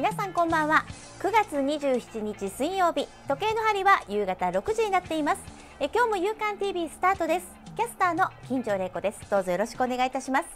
皆さんこんばんは。9月27日水曜日、時計の針は夕方6時になっています。今日もYoukan TV スタートです。キャスターの金城玲子です。どうぞよろしくお願いいたします。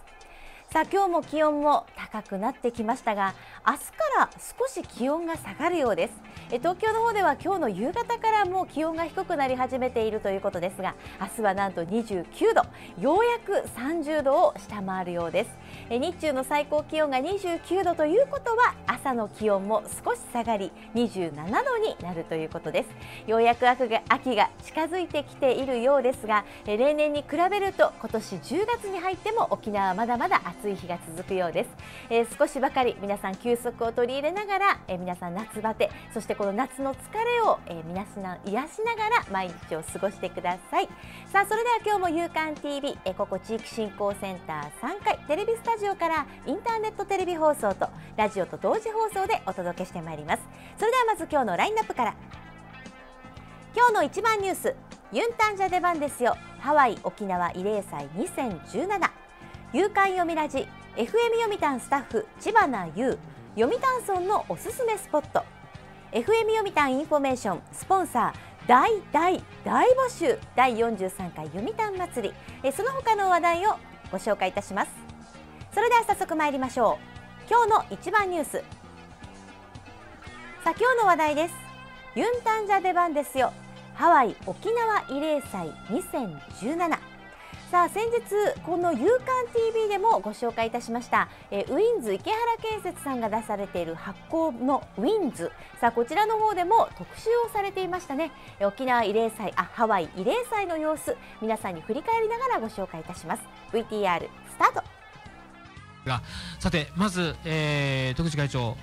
さあ、今日も気温も高くなってきましたが、明日から少し気温が下がるようです。東京の方では今日の夕方からもう気温が低くなり始めているということですが、明日はなんと29度、ようやく30度を下回るようです。日中の最高気温が29度ということは、朝の気温も少し下がり27度になるということです。ようやく秋が近づいてきているようですが、例年に比べると今年10月に入っても沖縄はまだまだ暑い日が続くようです。少しばかり皆さん休息を取り入れながら、皆さん夏バテ、そしてこの夏の疲れを皆さん癒しながら毎日を過ごしてください。さあ、それでは今日もYoukan TV、ここ地域振興センター3階、テレビスタジオからインターネットテレビ放送とラジオと同時放送でお届けしてまいります。それではまず今日のラインナップから。今日の一番ニュース、ユンタンジャ出番ですよ、ハワイ・沖縄慰霊祭2017。Youkan読みラジ FM 読みたんスタッフ知花優、読谷村のおすすめスポット。FM 読谷インフォメーションスポンサー大募集、第43回読谷祭り、その他の話題をご紹介いたします。それでは早速参りましょう。今日の一番ニュース、さあ今日の話題です。ユンタンジャ出番ですよ、ハワイ沖縄慰霊祭2017。さあ、先日このYoukan TV でもご紹介いたしましたウィンズ池原建設さんが出されている発行のウィンズ、さあこちらの方でも特集をされていましたね。沖縄慰霊祭、ハワイ慰霊祭の様子、皆さんに振り返りながらご紹介いたします。 VTR スタート。さて、まず、徳地会長、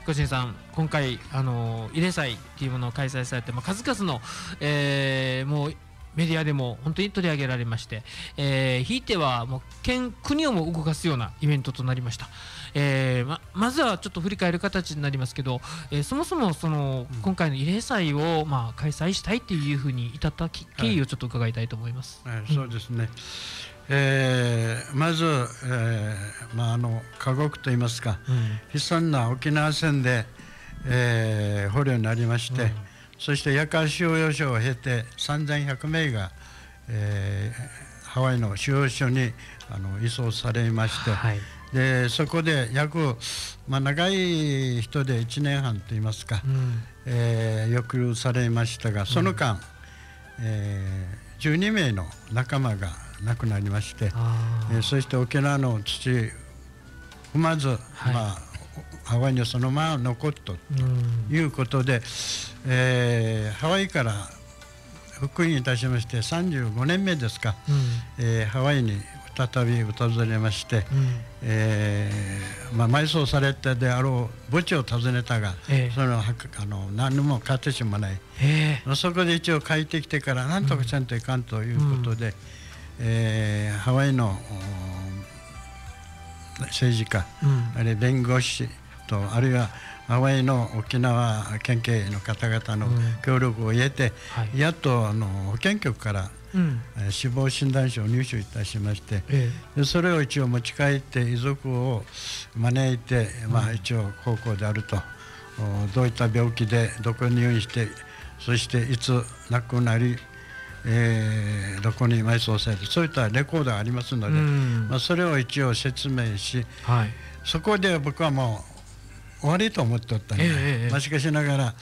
彦新さん、今回、慰霊祭というものを開催されて、数々の、もうメディアでも本当に取り上げられまして、ひいてはもう国をも動かすようなイベントとなりました。まずはちょっと振り返る形になりますけど、そもそもその今回の慰霊祭を開催したいというふうに至った経緯をちょっと伺いたいと思います。そうですね。まず、過酷といいますか、悲惨な沖縄戦で、捕虜になりまして。そして夜間収容所を経て3100名が、ハワイの収容所に移送されまして、はい、でそこで約、長い人で1年半といいますか、抑留されましたが、その間、12名の仲間が亡くなりまして、そして沖縄の土踏まず、ハワイにそのまま残ったということで、ハワイから復帰いたしまして35年目ですか、ハワイに再び訪れまして、埋葬されたであろう墓地を訪ねたが、何も買ってしまわない、そこで一応帰ってきてからなんとかせんといかんということで、ハワイの政治家、あるいは弁護士と、あるいはハワイの沖縄県警の方々の協力を得て、やっと保健局から死亡診断書を入手いたしまして、それを一応持ち帰って遺族を招いて、一応高校であると、どういった病気でどこに入院して、そしていつ亡くなり、どこに埋葬されて、そういったレコードがありますので、それを一応説明し、そこで僕はもう終わりと思っておったので、しかしながら、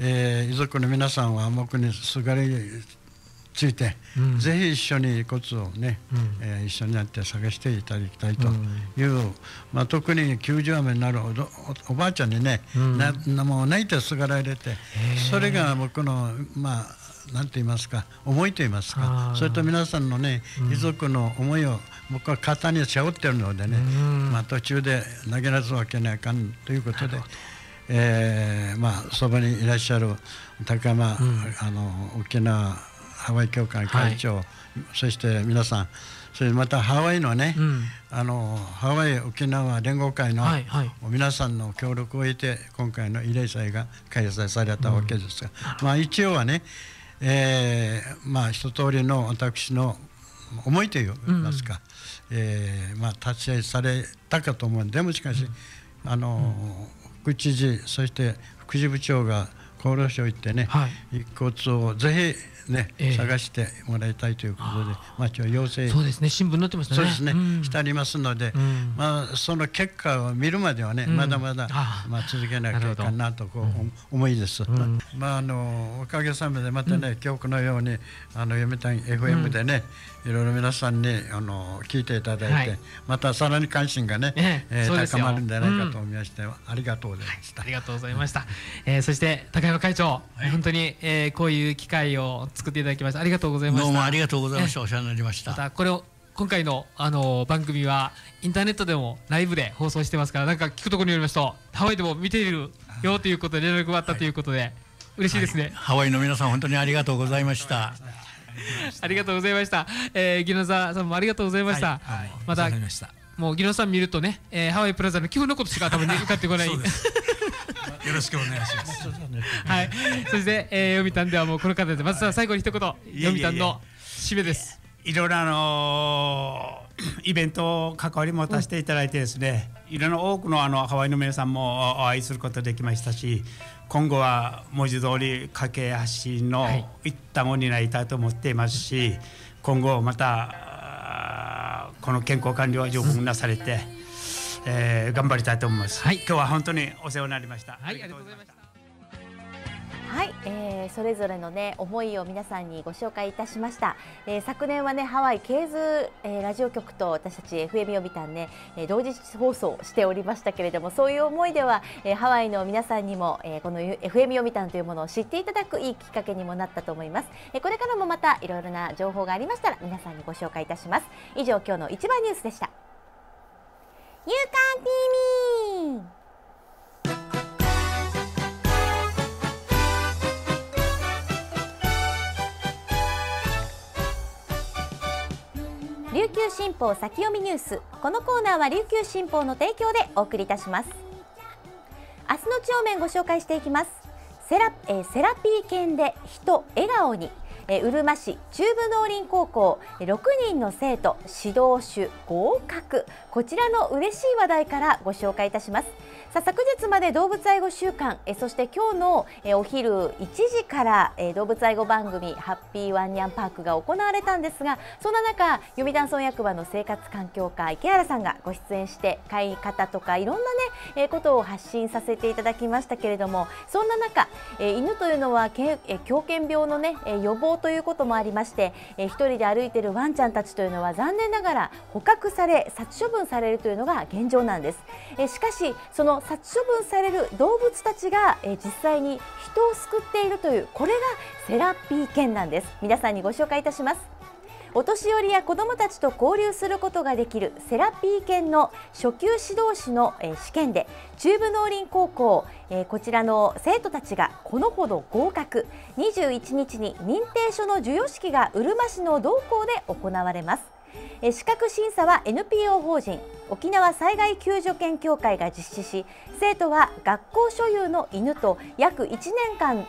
遺族の皆さんは黙にすがりついて、ぜひ一緒にコツをね、一緒になって探していただきたいという、特に90歳になるおばあちゃんにね、もう泣いてすがられて、それが僕のなんて言いますか、思いと言いますか、それと皆さんのね、遺族の思いを僕は肩に背負ってるのでね、途中で投げ出すわけにはいかんということで、そばにいらっしゃる高山沖縄ハワイ協会会長、そして皆さん、それまたハワイのね、ハワイ沖縄連合会の皆さんの協力を得て今回の慰霊祭が開催されたわけですが、一応はね、一通りの私の思いといいますか、達成されたかと思うんで、もしかし副知事、そして副事部長が厚労省行ってね、遺骨をぜひね探してもらいたいということで、町を要請、そうですね、新聞載ってますね、そうですね、してありますので、その結果を見るまではね、まだまだ続けなきゃいかんなと思いです。おかげさまでまたね、今日このように読谷 FM でね、いろいろ皆さんに聞いていただいて、またさらに関心がね高まるんじゃないかと思いまして、ありがとうございました。ありがとうございました。そして高山会長、本当にこういう機会を作っていただきました。ありがとうございました。どうもありがとうございました。お世話になりました。またこれを今回の番組はインターネットでもライブで放送してますから、なんか聞くところによりますと、ハワイでも見ているよということで連絡があったということで嬉しいですね。ハワイの皆さん、本当にありがとうございました。ありがとうございました。宜野座さんもありがとうございました。またもう宜野座さん見るとね、ハワイプラザの寄付のことしか多分受かってこない。よろしくお願いします。はい。そして読谷ではもうこの方で、まずは最後に一言、読谷の締めです。いろいろイベント関わりもさせていただいてですね、いろんな多くのハワイの皆さんもお会いすることできましたし、今後は文字通り架け橋の一端を担いたいと思っていますし、今後またこの健康管理は上手になされて、頑張りたいと思います。はい、今日は本当にお世話になりました。はい、ありがとうございました。はい、それぞれのね思いを皆さんにご紹介いたしました。昨年はねハワイケーズ、ラジオ局と私たち FM 読谷ね同時放送しておりましたけれども、そういう思いでは、ハワイの皆さんにも、この FM 読谷というものを知っていただくいいきっかけにもなったと思います。これからもまたいろいろな情報がありましたら皆さんにご紹介いたします。以上、今日の一番ニュースでした。Youkan TV。琉球新報先読みニュース。このコーナーは琉球新報の提供でお送りいたします。明日の地方面ご紹介していきます。セラピー犬で人笑顔に。うるま市中部農林高校6人の生徒指導主合格、こちらの嬉しい話題からご紹介いたします。さあ、昨日まで動物愛護週間、そして今日のお昼1時から動物愛護番組ハッピーワンニャンパークが行われたんですが、そんな中読谷村役場の生活環境課池原さんがご出演して、飼い方とかいろんなねことを発信させていただきましたけれども、そんな中犬というのは狂犬病のね予防ということもありまして、一人で歩いているワンちゃんたちというのは残念ながら捕獲され殺処分されるというのが現状なんです。しかし、その殺処分される動物たちが実際に人を救っているという、これがセラピー犬なんです。皆さんにご紹介いたします。お年寄りや子どもたちと交流することができるセラピー犬の初級指導士の試験で中部農林高校こちらの生徒たちがこのほど合格。21日に認定書の授与式がうるま市の同校で行われます。資格審査は NPO 法人沖縄災害救助犬協会が実施し、生徒は学校所有の犬と約1年半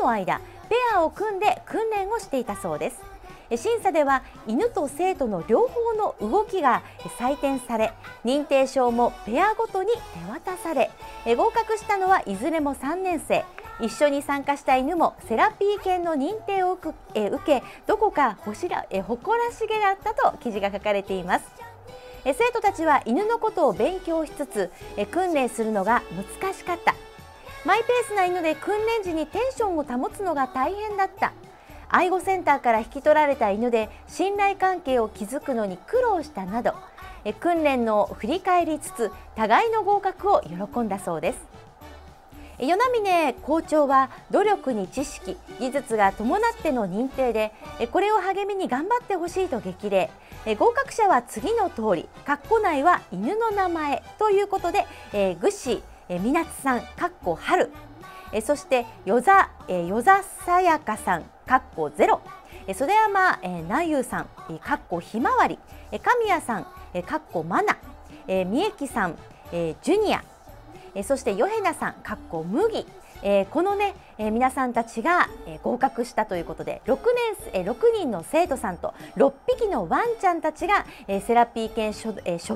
の間ペアを組んで訓練をしていたそうです。審査では犬と生徒の両方の動きが採点され、認定証もペアごとに手渡され、合格したのはいずれも3年生。一緒に参加した犬もセラピー犬の認定を受け、どこか誇らしげだったと記事が書かれています。生徒たちは犬のことを勉強しつつ、訓練するのが難しかった。マイペースな犬で訓練時にテンションを保つのが大変だった。愛護センターから引き取られた犬で信頼関係を築くのに苦労したなど、訓練の振り返りつつ互いの合格を喜んだそうです。与那嶺校長は努力に知識技術が伴っての認定で、これを励みに頑張ってほしいと激励。合格者は次の通り括弧内は犬の名前ということで、ぐっしーみなつさん括弧春、そして与座さやかさんかっこゼロ、袖山なゆさんかっこひまわり、神谷さんかっこまな、三重木さんジュニア、そしてよへなさんかっこ麦、このね、皆さんたちが合格したということで6人の生徒さんと6匹のワンちゃんたちがセラピー犬初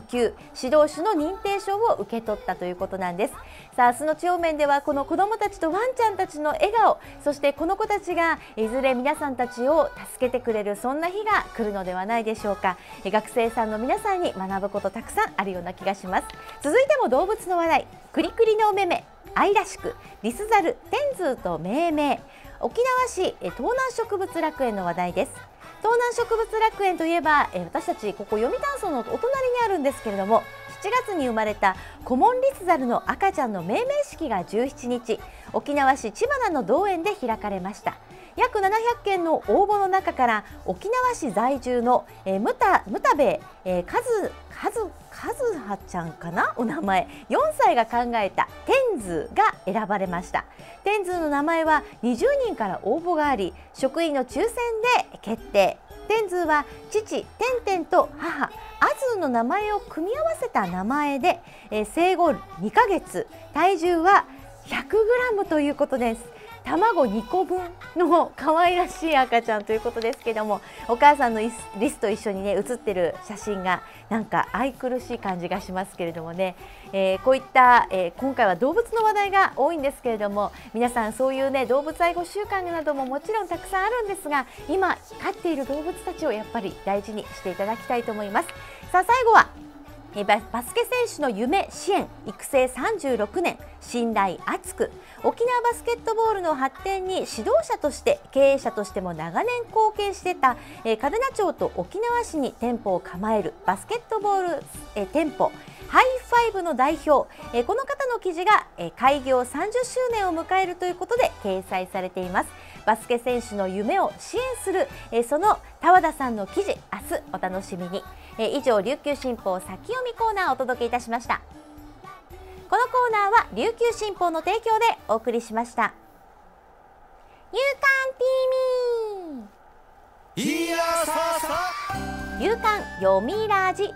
級指導士の認定証を受け取ったということなんです。さあ、明日の地方面ではこの子どもたちとワンちゃんたちの笑顔、そしてこの子たちがいずれ皆さんたちを助けてくれる、そんな日が来るのではないでしょうか。学生さんの皆さんに学ぶことたくさんあるような気がします。続いても動物の話題。クリクリのお目目、愛らしくリスザル天通と命名。沖縄市東南植物楽園の話題です。東南植物楽園といえば、私たちここ読谷村のお隣にあるんですけれども、7月に生まれたコモンリスザルの赤ちゃんの命名式が17日、沖縄市知花の動園で開かれました。約700件の応募の中から、沖縄市在住のムタベイカズハちゃんかな、お名前4歳が考えた天図が選ばれました。天図の名前は20人から応募があり、職員の抽選で決定。天図は父てんてんと母アズの名前を組み合わせた名前で、生後2ヶ月、体重は100グラムということです。卵2個分の可愛らしい赤ちゃんということですけども、お母さんのリスと一緒にね写ってる写真がなんか愛くるしい感じがしますけれどもね、こういった、今回は動物の話題が多いんですけれども、皆さんそういうね動物愛護習慣などももちろんたくさんあるんですが、今飼っている動物たちをやっぱり大事にしていただきたいと思います。さあ、最後はバスケ選手の夢支援育成36年、信頼厚く。沖縄バスケットボールの発展に指導者として経営者としても長年貢献してた嘉手納町と沖縄市に店舗を構えるバスケットボール店舗ハイファイブの代表、この方の記事が開業30周年を迎えるということで掲載されています。バスケ選手の夢を支援する、その田和田さんの記事、明日お楽しみに。以上、琉球新報先読みコーナーをお届けいたしました。このコーナーは琉球新報の提供でお送りしました。Youkan TV Youkanよみラジ。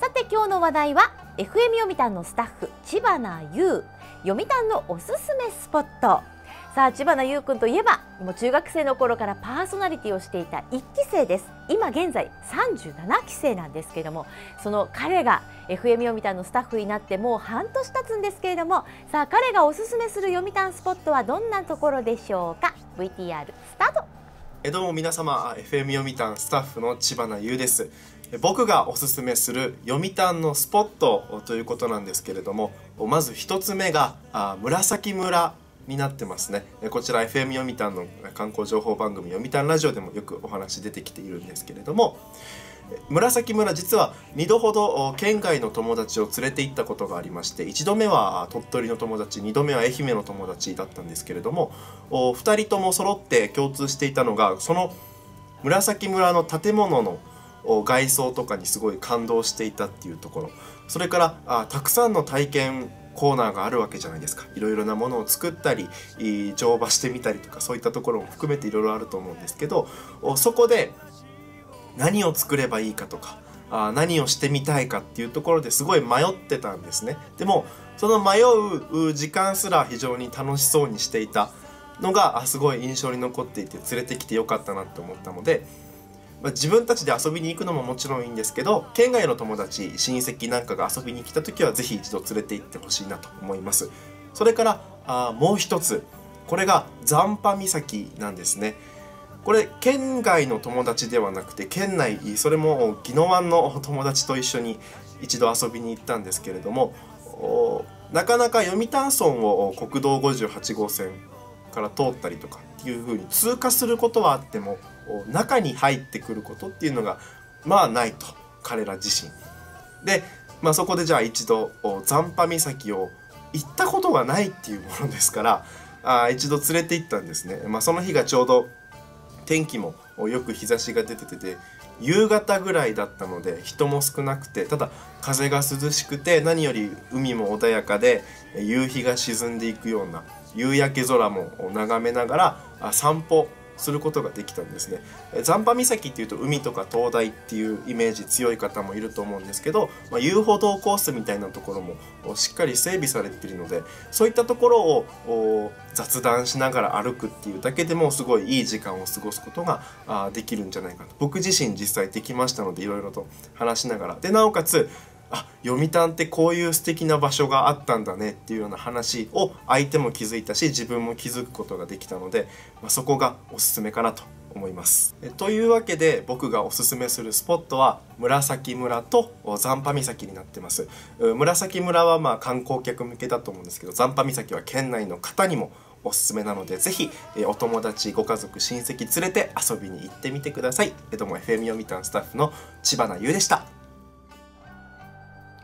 さて、今日の話題は FM 読谷のスタッフ知花優、読谷のおすすめスポット。さあ、知花優君といえば、もう中学生の頃からパーソナリティをしていた1期生です。今現在37期生なんですけれども、その彼が FM 読谷のスタッフになってもう半年経つんですけれども、さあ、彼がおすすめする読谷スポットはどんなところでしょうか。 VTR スタート。どうも皆様、 FM 読谷スタッフの知花優です。僕がおすすめする読谷のスポットということなんですけれども、まず1つ目が紫村になってますね。こちら FM 読谷の観光情報番組読谷ラジオでもよくお話出てきているんですけれども、紫村実は2度ほど県外の友達を連れて行ったことがありまして、1度目は鳥取の友達、2度目は愛媛の友達だったんですけれども、2人とも揃って共通していたのが、その紫村の建物の外装とかにすごい感動していたっていうところ、それからたくさんの体験コーナーがあるわけじゃないですか。いろいろなものを作ったり乗馬してみたりとか、そういったところも含めていろいろあると思うんですけど、そこで何を作ればいいかとか何をしてみたいかっていうところですごい迷ってたんですね。でもその迷う時間すら非常に楽しそうにしていたのがすごい印象に残っていて、連れてきてよかったなって思ったので、自分たちで遊びに行くのももちろんいいんですけど、県外の友達親戚なんかが遊びに来た時は是非一度連れて行ってほしいなと思います。それからもう一つ、これが残波岬なんですね。これ県外の友達ではなくて県内、それも宜野湾の友達と一緒に一度遊びに行ったんですけれども、なかなか読谷村を国道58号線から通ったりとかっていう風に通過することはあっても、中に入ってくることっていうのがまあないと、彼ら自身で、そこでじゃあ一度残波岬を行ったことがないっていうものですから、一度連れて行ったんですね。その日がちょうど天気もよく日差しが出てて夕方ぐらいだったので、人も少なくて、ただ風が涼しくて、何より海も穏やかで、夕日が沈んでいくような夕焼け空も眺めながら散歩することができたんですね。残波岬っていうと海とか灯台っていうイメージ強い方もいると思うんですけど、遊歩道コースみたいなところもしっかり整備されているので、そういったところを雑談しながら歩くっていうだけでもすごいいい時間を過ごすことができるんじゃないかと、僕自身実際できましたので、いろいろと話しながら、でなおかつ読谷ってこういう素敵な場所があったんだねっていうような話を相手も気づいたし、自分も気づくことができたので、そこがおすすめかなと思います。というわけで僕がおすすめするスポットは紫村と残波岬になってます。紫村は観光客向けだと思うんですけど、残波岬は県内の方にもおすすめなので、ぜひお友達、ご家族、親戚連れて遊びに行ってみてください。どうも FM 読谷スタッフの知花優でした。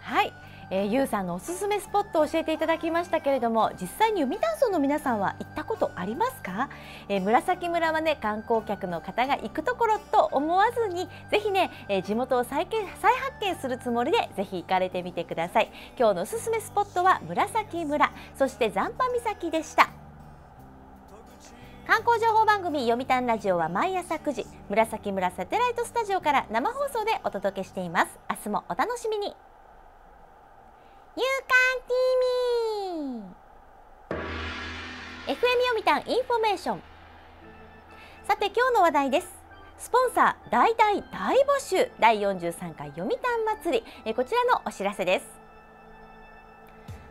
はい、優さんのおすすめスポットを教えていただきましたけれども、実際に読谷村の皆さんは行ったことありますか？紫村はね、観光客の方が行くところと思わずに、ぜひね、地元を再発見するつもりでぜひ行かれてみてください。今日のおすすめスポットは紫村、そして残波岬でした。観光情報番組読谷ラジオは毎朝9時、紫村サテライトスタジオから生放送でお届けしています。明日もお楽しみに。Youkan TV FM 読谷インフォメーション。さて今日の話題です。スポンサー大々大募集、第43回読谷祭り、こちらのお知らせです。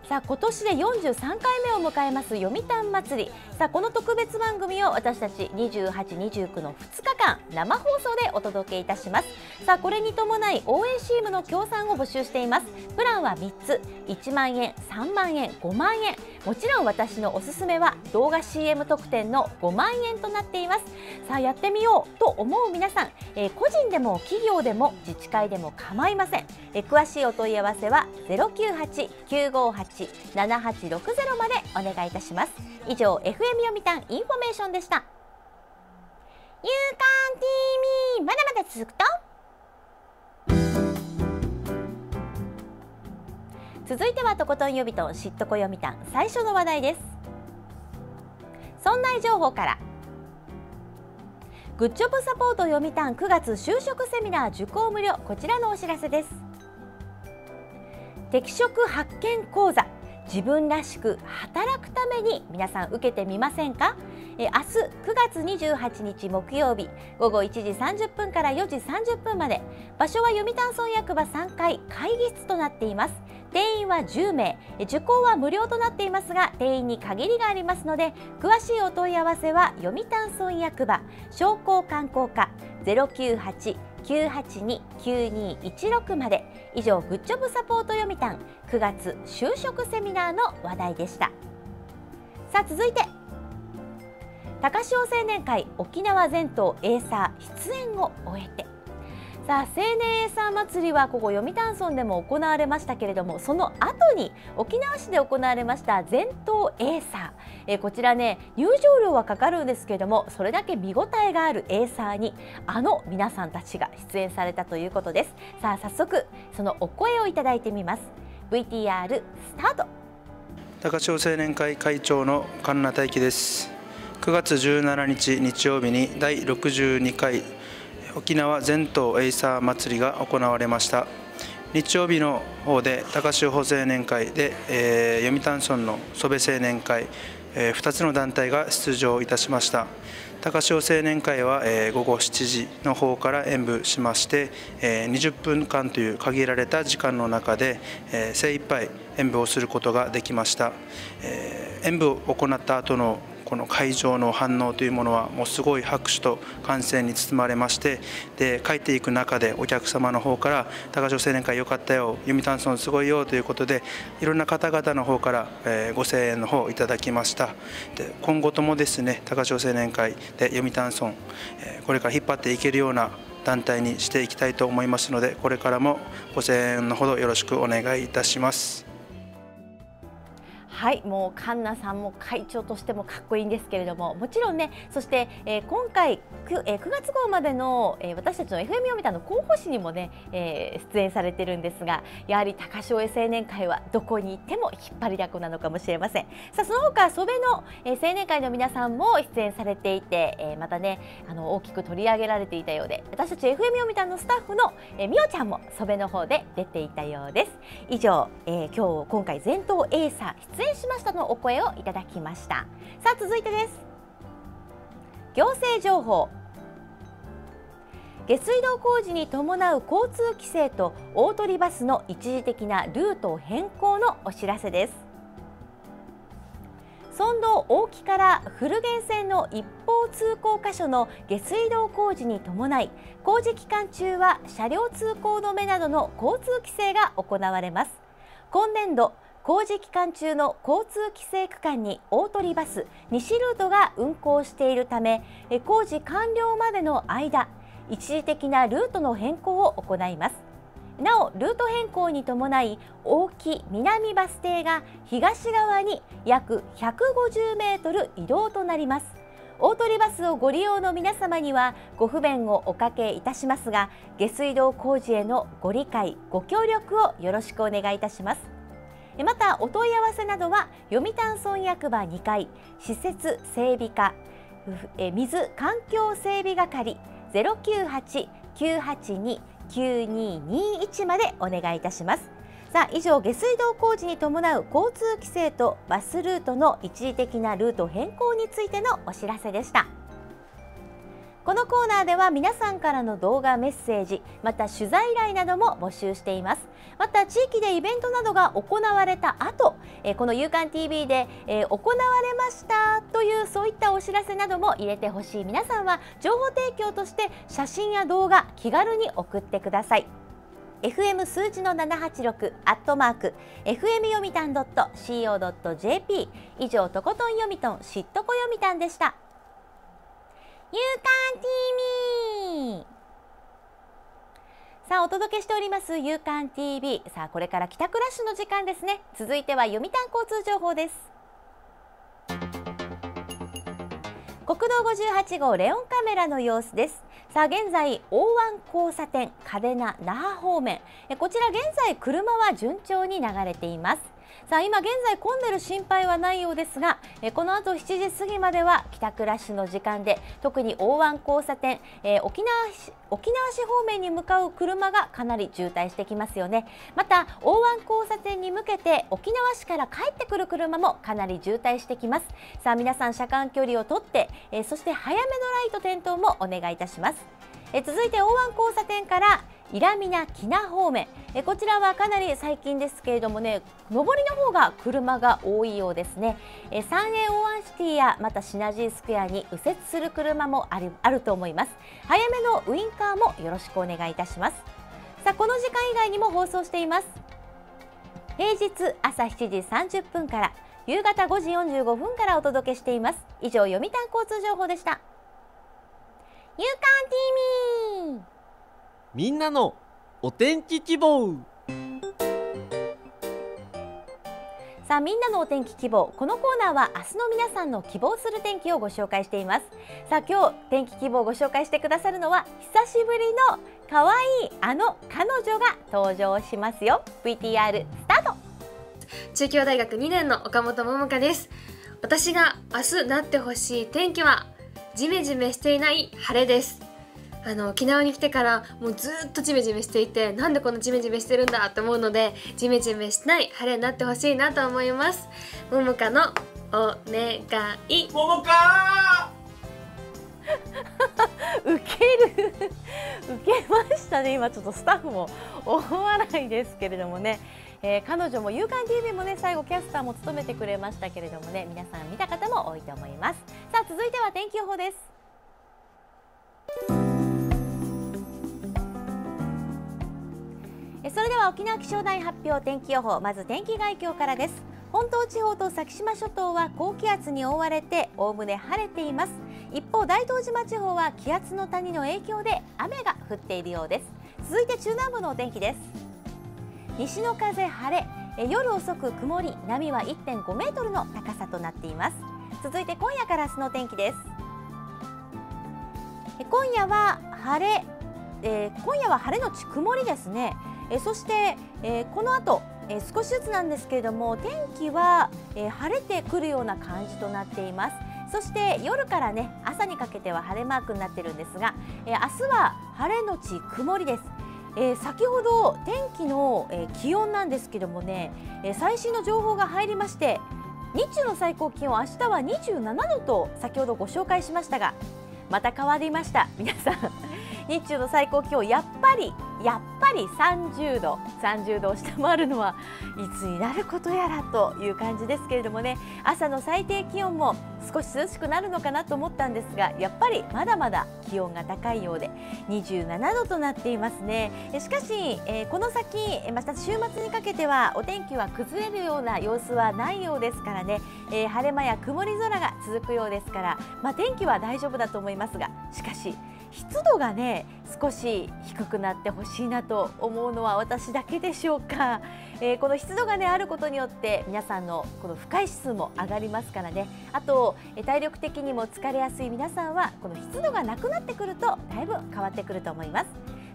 さあ、今年で43回目を迎えます読谷祭り。さあ、この特別番組を私たち28、29の2日間生放送でお届けいたします。さあ、これに伴い応援チームの協賛を募集しています。プランは3つ、1万円、3万円、5万円。もちろん私のおすすめは動画 CM 特典の5万円となっています。さあ、やってみようと思う皆さん、個人でも企業でも自治会でも構いません。詳しいお問い合わせは098-958-7860 までお願いいたします。以上 FM 読谷インフォメーションでした。Youkan TV まだまだ続くと。続いてはとことん読谷知っとこ読谷最初の話題です。そんな情報から、グッジョブサポート読谷9月就職セミナー受講無料、こちらのお知らせです。適職発見講座、自分らしく働くために皆さん受けてみませんか？明日9月28日木曜日午後1時30分から4時30分まで、場所は読谷村役場3階会議室となっています。定員は10名、受講は無料となっていますが、定員に限りがありますので、詳しいお問い合わせは読谷村役場商工観光課098-982-9216 まで。以上、グッジョブサポート読谷9月就職セミナーの話題でした。さあ、続いて高潮青年会沖縄全島エイサー出演を終えて、さあ、青年エイサー祭りはここ読谷村でも行われましたけれども、その後に沖縄市で行われました全島エイサー、こちらね、入場料はかかるんですけれども、それだけ見応えがあるエイサーに皆さんたちが出演されたということです。さあ、早速そのお声をいただいてみます。 VTR スタート。高潮青年会会長の神名大輝です。9月17日日曜日に第62回沖縄全島エイサー祭りが行われました。日曜日の方で高潮青年会で、読谷村の曽部青年会、2つの団体が出場いたしました。高潮青年会は、午後7時の方から演舞しまして、20分間という限られた時間の中で、精一杯演舞をすることができました。演舞を行った後のこの会場の反応というものはもうすごい拍手と歓声に包まれまして、で帰っていく中でお客様の方から「高潮青年会よかったよ、読谷村すごいよ」ということで、いろんな方々の方からご声援の方をいただきました。で、今後ともですね、高潮青年会で読谷村これから引っ張っていけるような団体にしていきたいと思いますので、これからもご声援のほどよろしくお願いいたします。はい、もうカンナさんも会長としてもかっこいいんですけれども、もちろんね、そして、今回 9月号までの、私たちの FM 読谷の広報誌にもね、出演されてるんですが、やはり高商青年会はどこに行っても引っ張りだこなのかもしれません。さあ、その他蘇部の、青年会の皆さんも出演されていて、またね、大きく取り上げられていたようで、私たち FM 読谷のスタッフの、みおちゃんも蘇部の方で出ていたようです。以上、今回全頭エーサー出演しましたのお声をいただきました。さあ、続いてです。行政情報。下水道工事に伴う交通規制と大取バスの一時的なルート変更のお知らせです。村道大木から古源線の一方通行箇所の下水道工事に伴い、工事期間中は車両通行止めなどの交通規制が行われます。今年度工事期間中の交通規制区間に大取バス西ルートが運行しているため、工事完了までの間、一時的なルートの変更を行います。なお、ルート変更に伴い、大木南バス停が東側に約150メートル移動となります。大取バスをご利用の皆様にはご不便をおかけいたしますが、下水道工事へのご理解ご協力をよろしくお願いいたします。また、お問い合わせなどは読谷村役場2階施設整備課水環境整備係098-982-9221 までお願いいたします。さあ、以上、下水道工事に伴う交通規制とバスルートの一時的なルート変更についてのお知らせでした。このコーナーでは皆さんからの動画メッセージ、また取材依頼なども募集しています。また、地域でイベントなどが行われた後、この「Youkan TV」で行われましたというそういったお知らせなども入れてほしい皆さんは、情報提供として写真や動画気軽に送ってください。FM 数字の786@FM 読谷 .co.jp 以上、とことん読谷しっとこ読谷でした。Youkan TV。 さあ、お届けしておりますYoukan TV。 さあ、これから帰宅ラッシュの時間ですね。続いては読谷交通情報です。国道58号レオンカメラの様子です。さあ、現在大湾交差点嘉手納那覇方面、こちら現在車は順調に流れています。さあ、今現在混んでる心配はないようですが、この後7時過ぎまでは帰宅ラッシュの時間で、特に大湾交差点、沖縄市方面に向かう車がかなり渋滞してきますよね。また、大湾交差点に向けて沖縄市から帰ってくる車もかなり渋滞してきます。さあ、皆さん車間距離をとって、そして早めのライト点灯もお願いいたします。続いて大湾交差点から伊良美名喜名方面、こちらはかなり最近ですけれどもね、上りの方が車が多いようですね。三栄大湾シティやまたシナジースクエアに右折する車もあると思います。早めのウインカーもよろしくお願いいたします。さあ、この時間以外にも放送しています。平日朝7時30分から夕方5時45分からお届けしています。以上、読谷交通情報でした。Youkan TV。みんなのお天気希望。さあ、みんなのお天気希望。このコーナーは明日の皆さんの希望する天気をご紹介しています。さあ、今日天気希望をご紹介してくださるのは、久しぶりの可愛いあの彼女が登場しますよ。 VTR スタート。中京大学2年の岡本桃佳です。私が明日なってほしい天気はジメジメしていない晴れです。沖縄に来てからもうずっとジメジメしていて、なんでこんなジメジメしてるんだと思うので、ジメジメしない晴れになってほしいなと思います。ももかのお願い。ももかウケるウケましたね。今ちょっとスタッフも大笑いですけれどもね、彼女もYoukan TVもね、最後キャスターも務めてくれましたけれどもね、皆さん見た方も多いと思います。さあ、続いては天気予報です。それでは沖縄気象台発表天気予報、まず天気概況からです。本島地方と先島諸島は高気圧に覆われておおむね晴れています。一方、大東島地方は気圧の谷の影響で雨が降っているようです。続いて中南部のお天気です。西の風晴れ、夜遅く曇り、波は 1.5 メートルの高さとなっています。続いて今夜から明日の天気です。今夜は晴れ、のち曇りですね。そして、この後、少しずつなんですけれども、天気は、晴れてくるような感じとなっています。そして夜からね、朝にかけては晴れマークになってるんですが、明日は晴れのち曇りです。先ほど天気の、気温なんですけどもね、最新の情報が入りまして、日中の最高気温、明日は27度と先ほどご紹介しましたが、また変わりました皆さん日中の最高気温、やっぱり30度を下回るのはいつになることやらという感じですけれどもね、朝の最低気温も少し涼しくなるのかなと思ったんですが、やっぱりまだまだ気温が高いようで27度となっていますね。しかし、この先また週末にかけてはお天気は崩れるような様子はないようですからね、晴れ間や曇り空が続くようですから、天気は大丈夫だと思いますが、しかし湿度がね、少し低くなってほしいなと思うのは私だけでしょうか。この湿度がね、あることによって皆さんのこの不快指数も上がりますからね。あと体力的にも疲れやすい皆さんは、この湿度がなくなってくるとだいぶ変わってくると思います。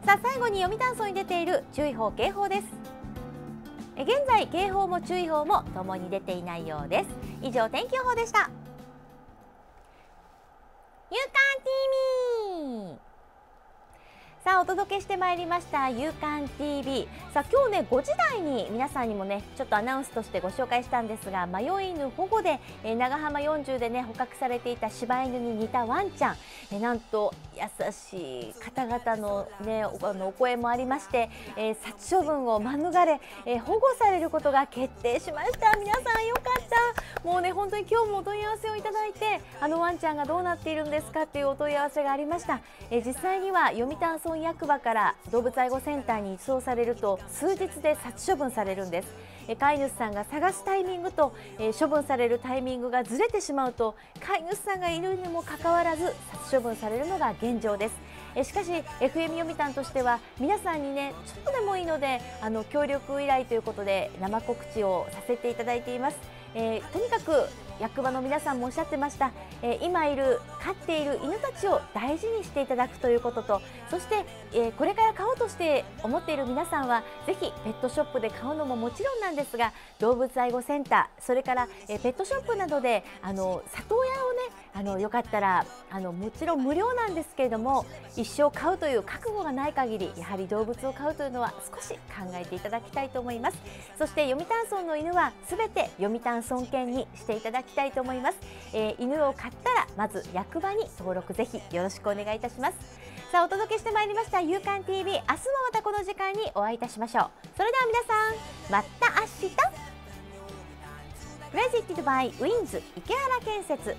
さあ、最後に読谷村に出ている注意報警報です。現在警報も注意報もともに出ていないようです。以上、天気予報でした。Youkan TV。さあ、お届けしてまいりました「Youkan TV」。さあ、今日ね、5時台に皆さんにもね、ちょっとアナウンスとしてご紹介したんですが、迷い犬保護で、長浜40でね、捕獲されていた柴犬に似たワンちゃん、なんと優しい方々のね、お声もありまして、殺処分を免れ、保護されることが決定しました。皆さん、よかった。もうね、本当に今日もお問い合わせをいただいて、あのワンちゃんがどうなっているんですかっていうお問い合わせがありました。実際には読谷村役場から動物愛護センターに移送されると、数日で殺処分されるんです。飼い主さんが探すタイミングと処分されるタイミングがずれてしまうと、飼い主さんがいるにもかかわらず殺処分されるのが現状です。しかし FM 読谷としては、皆さんにね、ちょっとでもいいので協力依頼ということで生告知をさせていただいています。とにかく役場の皆さんもおっしゃってました、今いる飼っている犬たちを大事にしていただくということと、そして、これから飼おうとして思っている皆さんは、ぜひペットショップで買うのももちろんなんですが、動物愛護センター、それから、ペットショップなどで里親をね、よかったらもちろん無料なんですけれども、一生飼うという覚悟がない限り、やはり動物を飼うというのは少し考えていただきたいと思います。そして読谷村の犬は全て読谷村犬にしていただきたいと思います。犬を飼ったらまず役場に登録、ぜひよろしくお願いいたします。さあ、お届けしてまいりました「Youkan TV」。明日もまたこの時間にお会いいたしましょう。それでは皆さん、また明日。プレゼンティドバイウィンズ池原建設。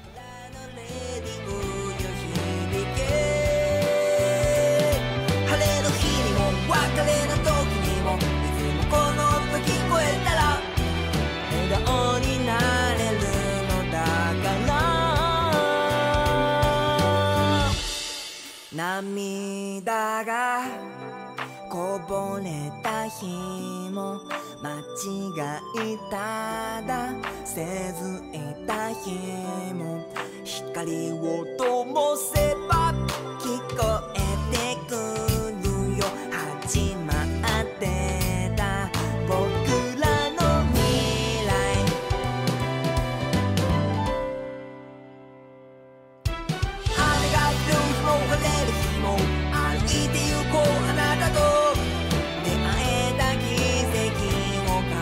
晴れの日にも別れの時にも、いつもこの音聞こえたら笑顔になれるのだから、涙がこぼれた日も、間違いただせずいた日も、光を灯せば聞こえてくるよ。始まってた僕らの未来。雨が降る日も晴れる日も、歩いてゆこうあなたと、出会えた奇跡を掲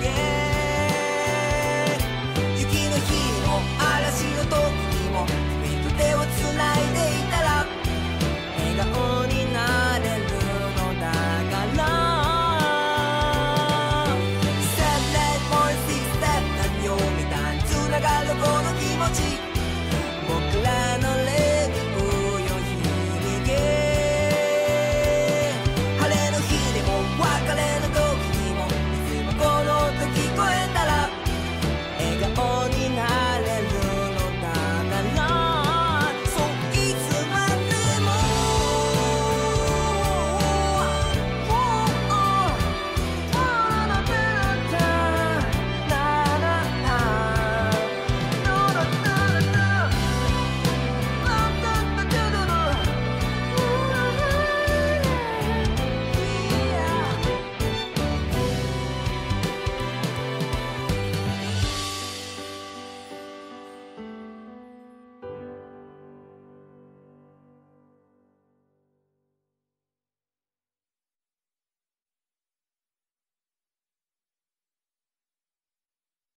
げ、雪の日も嵐の時手をつないでいたら笑顔になれるのだから、 Step 4 6 step 何曜日だつながるこの気持ち。